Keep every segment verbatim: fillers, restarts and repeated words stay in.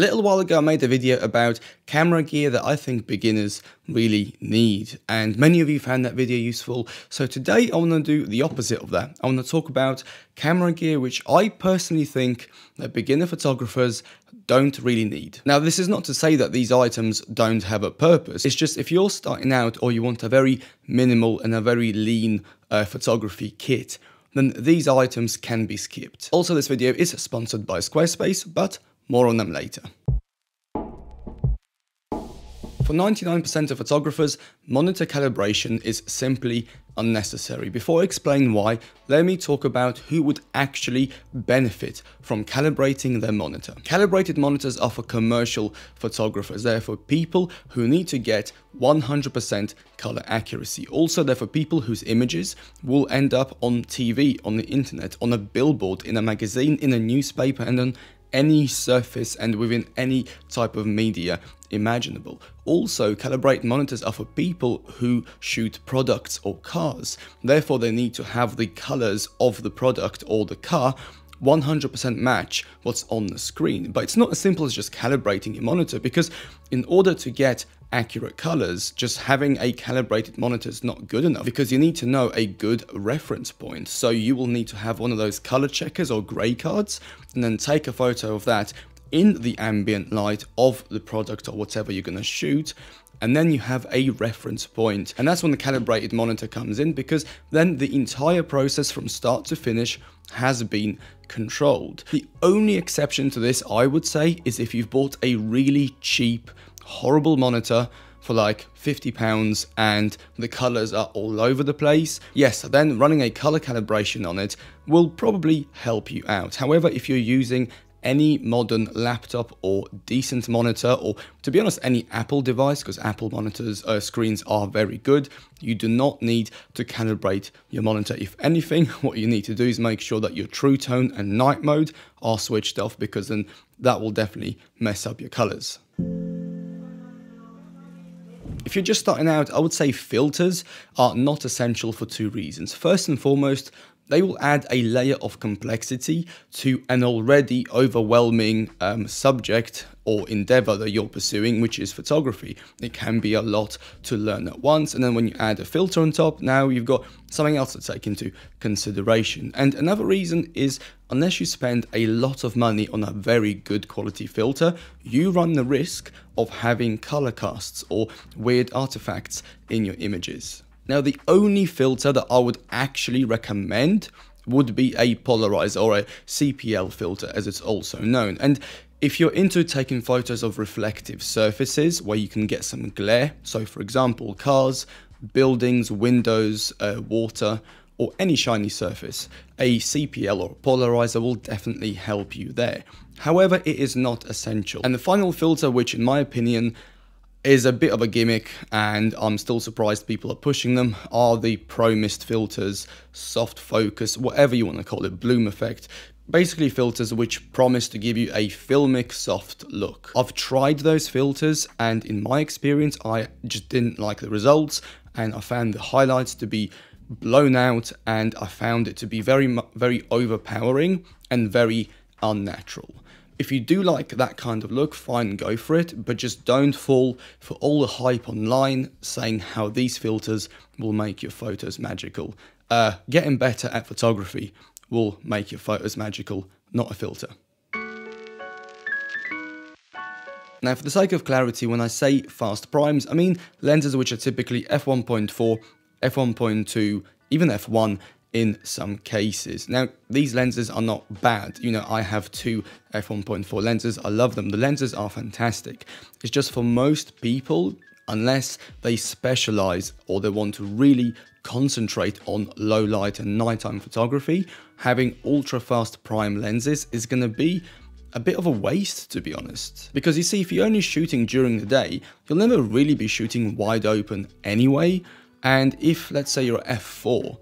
A little while ago I made a video about camera gear that I think beginners really need, and many of you found that video useful. So today I want to do the opposite of that. I want to talk about camera gear which I personally think that beginner photographers don't really need. Now, this is not to say that these items don't have a purpose. It's just if you're starting out or you want a very minimal and a very lean uh, photography kit, then these items can be skipped. Also, this video is sponsored by Squarespace, but more on them later. For ninety-nine percent of photographers, monitor calibration is simply unnecessary. Before I explain why, let me talk about who would actually benefit from calibrating their monitor. Calibrated monitors are for commercial photographers. They're for people who need to get one hundred percent color accuracy. Also, they're for people whose images will end up on T V, on the internet, on a billboard, in a magazine, in a newspaper, and on any surface and within any type of media imaginable. Also, calibrated monitors are for people who shoot products or cars. Therefore, they need to have the colors of the product or the car one hundred percent match what's on the screen. But it's not as simple as just calibrating your monitor, because in order to get accurate colors, just having a calibrated monitor is not good enough, because you need to know a good reference point. So you will need to have one of those color checkers or gray cards, and then take a photo of that in the ambient light of the product or whatever you're going to shoot, and then you have a reference point. And that's when the calibrated monitor comes in, because then the entire process from start to finish has been controlled. The only exception to this, I would say, is if you've bought a really cheap, horrible monitor for like fifty pounds and the colors are all over the place. Yes, then running a color calibration on it will probably help you out. However, if you're using any modern laptop or decent monitor, or to be honest, any Apple device, because Apple monitors uh, screens are very good, you do not need to calibrate your monitor. If anything, what you need to do is make sure that your true tone and night mode are switched off, because then that will definitely mess up your colors. If you're just starting out, I would say filters are not essential for two reasons. First and foremost, they will add a layer of complexity to an already overwhelming um, subject or endeavor that you're pursuing, which is photography. It can be a lot to learn at once. And then when you add a filter on top, now you've got something else to take into consideration. And another reason is, unless you spend a lot of money on a very good quality filter, you run the risk of having color casts or weird artifacts in your images. Now, the only filter that I would actually recommend would be a polarizer, or a C P L filter as it's also known. And if you're into taking photos of reflective surfaces where you can get some glare, so for example, cars, buildings, windows, uh, water, or any shiny surface, a C P L or a polarizer will definitely help you there. However, it is not essential. And the final filter, which in my opinion is a bit of a gimmick, and I'm still surprised people are pushing them, are the pro mist filters, soft focus, whatever you want to call it, bloom effect. Basically filters which promise to give you a filmic soft look. I've tried those filters, and in my experience, I just didn't like the results, and I found the highlights to be blown out, and I found it to be very, very overpowering and very unnatural. If you do like that kind of look, fine, go for it, but just don't fall for all the hype online saying how these filters will make your photos magical. Uh, getting better at photography will make your photos magical, not a filter. Now, for the sake of clarity, when I say fast primes, I mean lenses which are typically f one point four, f one point two, even f one, in some cases. Now, these lenses are not bad. You know, I have two f one point four lenses. I love them. The lenses are fantastic. It's just for most people, unless they specialize or they want to really concentrate on low light and nighttime photography, having ultra fast prime lenses is going to be a bit of a waste, to be honest. Because you see, if you're only shooting during the day, you'll never really be shooting wide open anyway. And if, let's say, you're f four,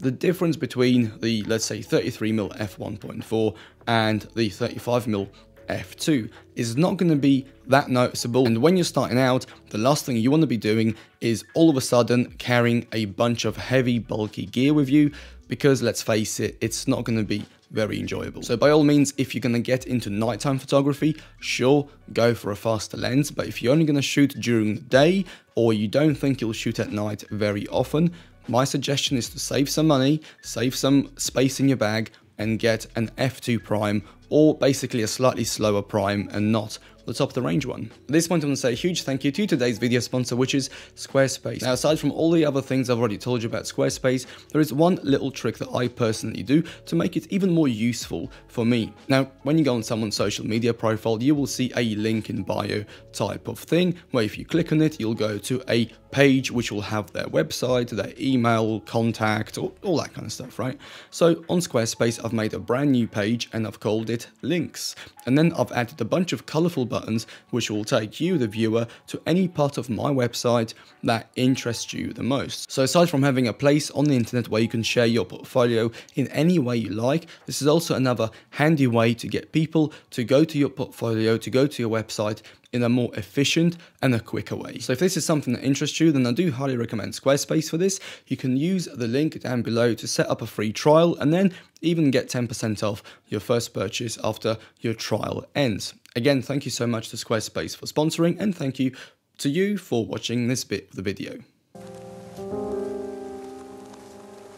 the difference between the, let's say, thirty-three millimeter f one point four and the thirty-five millimeter f two is not going to be that noticeable. And when you're starting out, the last thing you want to be doing is all of a sudden carrying a bunch of heavy, bulky gear with you because let's face it, it's not going to be very enjoyable. So by all means, if you're going to get into nighttime photography, sure, go for a faster lens. But if you're only going to shoot during the day, or you don't think you'll shoot at night very often, my suggestion is to save some money, save some space in your bag, and get an f two prime, or basically a slightly slower prime and not the top of the range one. At this point, I want to say a huge thank you to today's video sponsor, which is Squarespace. Now, aside from all the other things I've already told you about Squarespace, there is one little trick that I personally do to make it even more useful for me. Now, when you go on someone's social media profile, you will see a link in bio type of thing, where if you click on it, you'll go to a page which will have their website, their email, contact, or all that kind of stuff, right? So on Squarespace, I've made a brand new page and I've called it Links. And then I've added a bunch of colorful buttons which will take you, the viewer, to any part of my website that interests you the most. So aside from having a place on the internet where you can share your portfolio in any way you like, this is also another handy way to get people to go to your portfolio, to go to your website in a more efficient and a quicker way. So if this is something that interests you, then I do highly recommend Squarespace for this. You can use the link down below to set up a free trial and then even get ten percent off your first purchase after your trial ends. Again, thank you so much to Squarespace for sponsoring, and thank you to you for watching this bit of the video.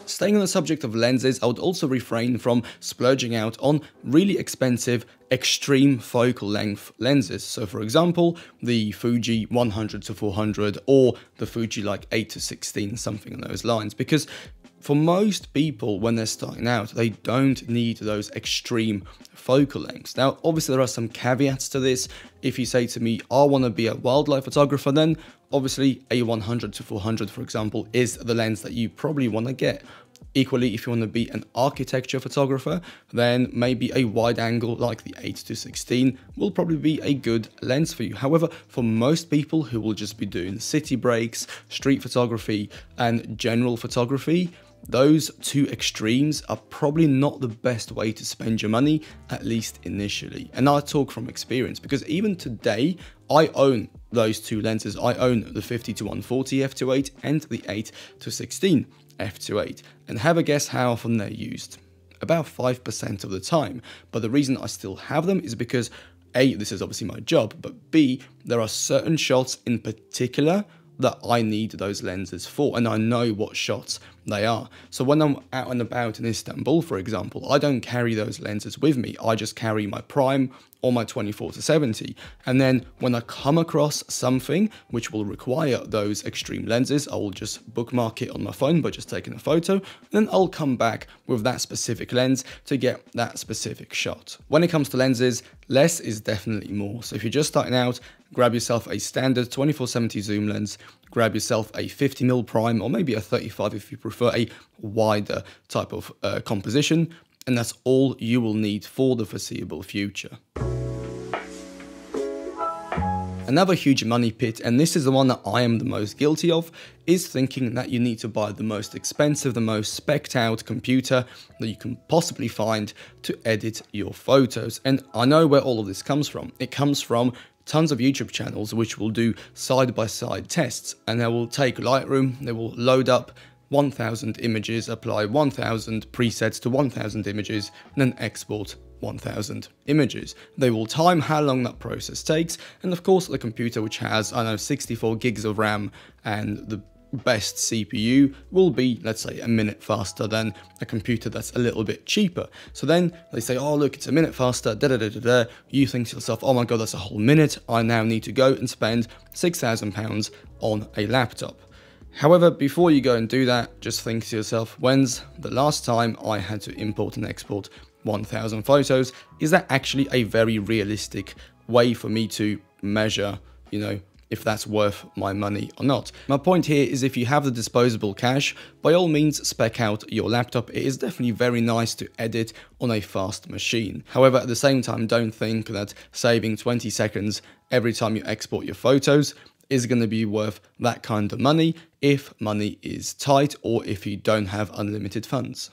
Staying on the subject of lenses, I would also refrain from splurging out on really expensive extreme focal length lenses. So for example, the Fuji one hundred to four hundred or the Fuji like eight to sixteen, something on those lines, because for most people, when they're starting out, they don't need those extreme focal lengths. Now, obviously, there are some caveats to this. If you say to me, I want to be a wildlife photographer, then obviously a one hundred to four hundred, for example, is the lens that you probably want to get. Equally, if you want to be an architecture photographer, then maybe a wide angle like the eight to sixteen will probably be a good lens for you. However, for most people who will just be doing city breaks, street photography, and general photography, those two extremes are probably not the best way to spend your money, at least initially. And I talk from experience, because even today, I own those two lenses. I own the fifty to one forty f two point eight and the eight to sixteen f two point eight, and have a guess how often they're used. About five percent of the time. But the reason I still have them is because A, this is obviously my job, but B, there are certain shots in particular that I need those lenses for, and I know what shots they are. So when I'm out and about in Istanbul, for example, I don't carry those lenses with me. I just carry my prime or my twenty-four to seventy. And then when I come across something which will require those extreme lenses, I will just bookmark it on my phone by just taking a photo, and then I'll come back with that specific lens to get that specific shot. When it comes to lenses, less is definitely more. So if you're just starting out, grab yourself a standard twenty-four seventy zoom lens, grab yourself a fifty millimeter prime, or maybe a thirty-five if you prefer a wider type of uh, composition, and that's all you will need for the foreseeable future. Another huge money pit, and this is the one that I am the most guilty of, is thinking that you need to buy the most expensive, the most specced out computer that you can possibly find to edit your photos. And I know where all of this comes from. It comes from tons of YouTube channels which will do side-by-side tests, and they will take Lightroom, they will load up one thousand images, apply one thousand presets to one thousand images, and then export one thousand images. They will time how long that process takes, and of course the computer which has, I know, sixty-four gigs of RAM and the best C P U will be, let's say, a minute faster than a computer that's a little bit cheaper. So then they say, oh look, it's a minute faster, da da da da da. You think to yourself, oh my god, that's a whole minute. I now need to go and spend six thousand pounds on a laptop. However, before you go and do that, just think to yourself, when's the last time I had to import and export one thousand photos? Is that actually a very realistic way for me to measure, you know, if that's worth my money or not? My point here is, if you have the disposable cash, by all means spec out your laptop. It is definitely very nice to edit on a fast machine. However, at the same time, don't think that saving twenty seconds every time you export your photos is going to be worth that kind of money if money is tight or if you don't have unlimited funds.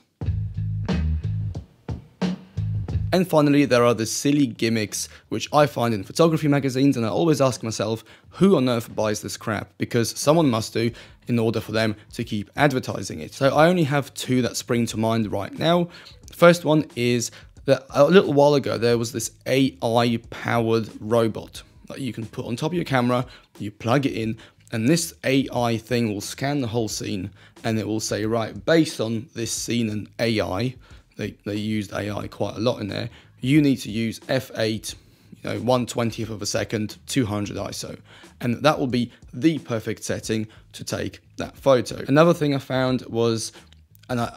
And finally, there are the silly gimmicks, which I find in photography magazines, and I always ask myself, who on earth buys this crap? Because someone must do in order for them to keep advertising it. So I only have two that spring to mind right now. The first one is that a little while ago, there was this A I-powered robot that you can put on top of your camera, you plug it in, and this A I thing will scan the whole scene, and it will say, right, based on this scene and A I, They, they used A I quite a lot in there, you need to use F eight, you know, one twentieth of a second, two hundred I S O. And that will be the perfect setting to take that photo. Another thing I found was, and I,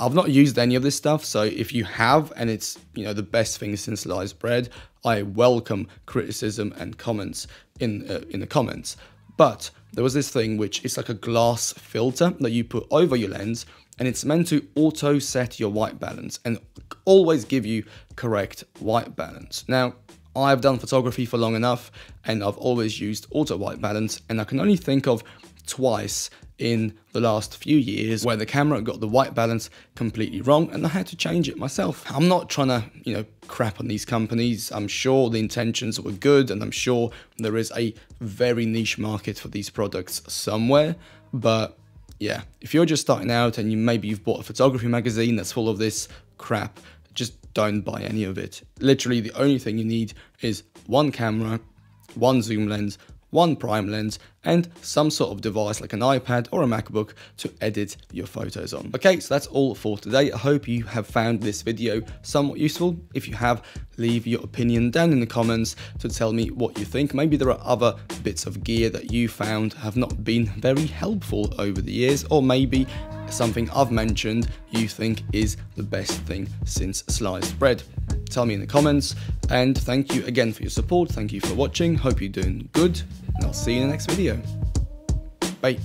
I've not used any of this stuff, so if you have, and it's, you know, the best thing since sliced bread, I welcome criticism and comments in, uh, in the comments. But there was this thing which is like a glass filter that you put over your lens, and it's meant to auto set your white balance and always give you correct white balance. Now, I've done photography for long enough and I've always used auto white balance, and I can only think of twice in the last few years where the camera got the white balance completely wrong and I had to change it myself. I'm not trying to, you know, crap on these companies. I'm sure the intentions were good and I'm sure there is a very niche market for these products somewhere, but yeah, if you're just starting out and you maybe you've bought a photography magazine that's full of this crap, just don't buy any of it. Literally, the only thing you need is one camera, one zoom lens, one prime lens, and some sort of device like an iPad or a MacBook to edit your photos on. Okay, so that's all for today. I hope you have found this video somewhat useful. If you have, leave your opinion down in the comments to tell me what you think. Maybe there are other bits of gear that you found have not been very helpful over the years, or maybe something I've mentioned you think is the best thing since sliced bread. Tell me in the comments, and thank you again for your support. Thank you for watching. Hope you're doing good, and I'll see you in the next video. Bye.